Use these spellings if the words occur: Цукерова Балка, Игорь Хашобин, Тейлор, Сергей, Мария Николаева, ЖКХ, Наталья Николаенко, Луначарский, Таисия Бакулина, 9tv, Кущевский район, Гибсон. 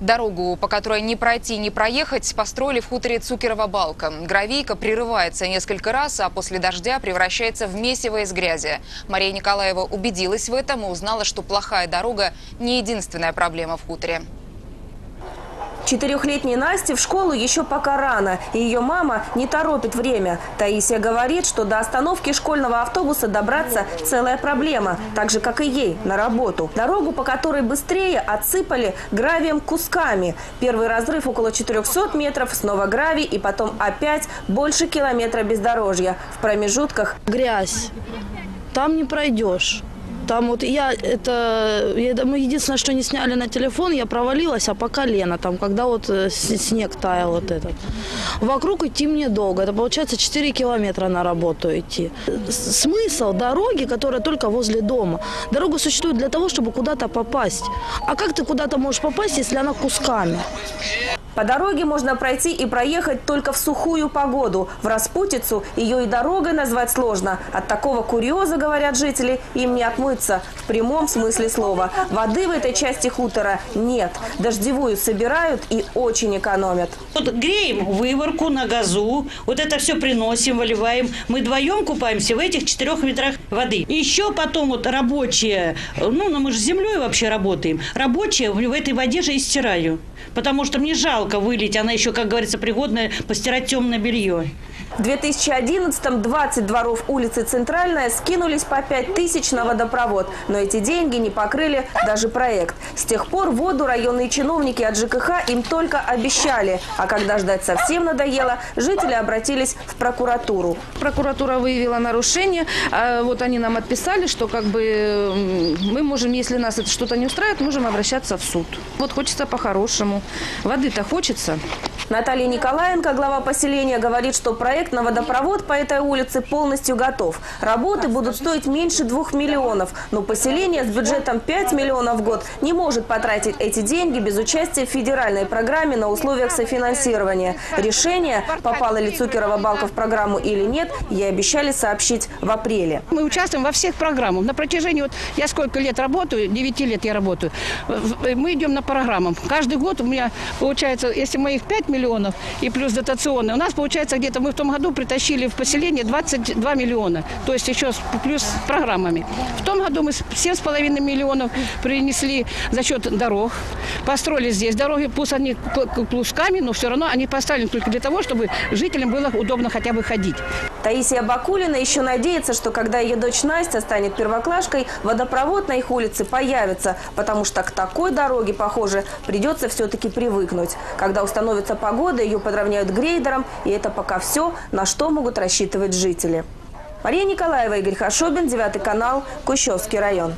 Дорогу, по которой не пройти, не проехать, построили в хуторе Цукерова Балка. Гравийка прерывается несколько раз, а после дождя превращается в месиво из грязи. Мария Николаева убедилась в этом и узнала, что плохая дорога не единственная проблема в хуторе. Четырехлетней Насте в школу еще пока рано, и ее мама не торопит время. Таисия говорит, что до остановки школьного автобуса добраться целая проблема, так же, как и ей на работу. Дорогу, по которой быстрее, отсыпали гравием кусками. Первый разрыв около 400 метров, снова гравий, и потом опять больше километра бездорожья. В промежутках грязь. Там не пройдешь. Там вот мы единственное, что не сняли на телефон, я провалилась, по колено, там, когда вот снег таял вот этот. Вокруг идти мне долго, это получается 4 километра на работу идти. Смысл дороги, которая только возле дома. Дорога существует для того, чтобы куда-то попасть. А как ты куда-то можешь попасть, если она кусками? По дороге можно пройти и проехать только в сухую погоду. В распутицу ее и дорогой назвать сложно. От такого курьеза, говорят жители, им не отмыться в прямом смысле слова. Воды в этой части хутора нет. Дождевую собирают и очень экономят. Вот греем выворку на газу. Вот это все приносим, выливаем. Мы вдвоем купаемся в этих 4 метрах воды. Еще потом вот рабочие, ну мы же с землей вообще работаем. Рабочие в этой воде же и стираю. Потому что мне жалко вылить. Она еще, как говорится, пригодная постирать темное белье. В 2011-м 20 дворов улицы Центральная скинулись по 5000 на водопровод. Но эти деньги не покрыли даже проект. С тех пор воду районные чиновники от ЖКХ им только обещали. А когда ждать совсем надоело, жители обратились в прокуратуру. Прокуратура выявила нарушение. Вот они нам отписали, что как бы мы можем, если нас это что-то не устраивает, можем обращаться в суд. Вот хочется по-хорошему. Воды-то хочется. Наталья Николаенко, глава поселения, говорит, что проект на водопровод по этой улице полностью готов. Работы будут стоить меньше 2 миллионов. Но поселение с бюджетом 5 миллионов в год не может потратить эти деньги без участия в федеральной программе на условиях софинансирования. Решение, попала ли Цукерова Балка в программу или нет, ей обещали сообщить в апреле. Мы участвуем во всех программах. На протяжении, вот я сколько лет работаю, 9 лет я работаю, мы идем на программам. Каждый год у меня получается, если моих 5 миллионов и плюс дотационные, у нас получается где-то, мы в том году притащили в поселение 22 миллиона, то есть еще плюс с программами. В том году мы 7,5 миллионов принесли за счет дорог, построили здесь дороги, пусть они плусками, но все равно они поставлены только для того, чтобы жителям было удобно хотя бы ходить. Таисия Бакулина еще надеется, что когда ее дочь Настя станет первоклашкой, водопровод на их улице появится, потому что к такой дороге, похоже, придется все-таки привыкнуть. Когда установится погода, ее подровняют грейдером, и это пока все, на что могут рассчитывать жители. Мария Николаева, Игорь Хашобин, 9 канал, Кущевский район.